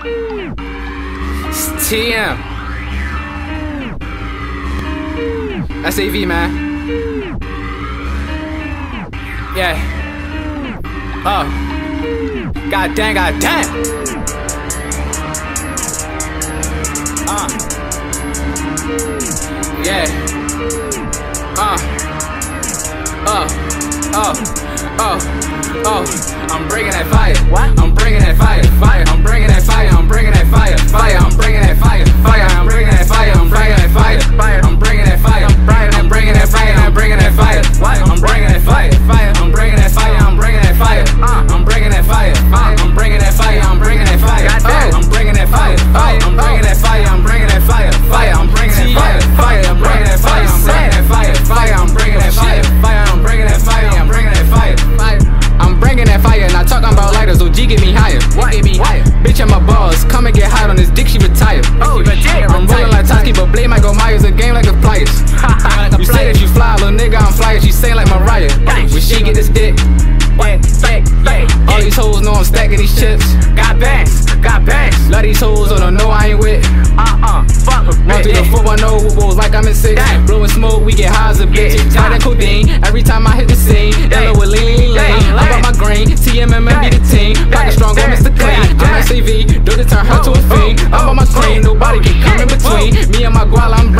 It's TM. SAV, man. Yeah. Oh. God dang, god dang. Yeah. I'm bringing that fire. What? I'm bringing that fire. Fire. I'm bringing that fire. I'm bringing that fire. Fire. I'm bringing that fire. Fire. I'm bringing that fire. I'm bringing that fire. Fire. I'm bringing that fire. I'm bringing that fire. I'm bringing that fire. What? I'm bringing that fire. Fire. I'm bringing that fire. I'm bringing that fire. I'm bringing that fire. I'm bringing that fire. I'm bringing that fire. I'm bringing that fire. I'm bringing that fire. I'm bringing that fire. Fire. I'm bringing that fire. Fire. I'm bringing that fire. I'm bringing that fire. Fire. I'm bringing that fire. Fire. I'm bringing that fire. I'm bringing that fire. I'm bringing that fire, and I talking about lighters. OG get me higher. What? Get me higher. Bitch, I'm a boss. Come and get hot on this dick. She retired. Oh, shit. I'm rolling like Toski, but blade Michael Myers. A game like a pliers. You say that you fly, little nigga. I'm flyer. She sing like Mariah. When she get this dick. All these hoes know I'm stacking these chips. Got bags, got bags. Love these hoes, or don't know I ain't with. Fuck a bitch. Run through the 410 like I'm in 6. Blowing smoke, we get high as a bitch. Tied in codeine, every time I hit the scene. Yellow with lean, lean. I bought my green, TMM be the team. Pocket strong, go Mr. Clean. I'm SAV, do this turn her to a fiend. I'm on my screen, nobody can come in between. Me and my guala, I'm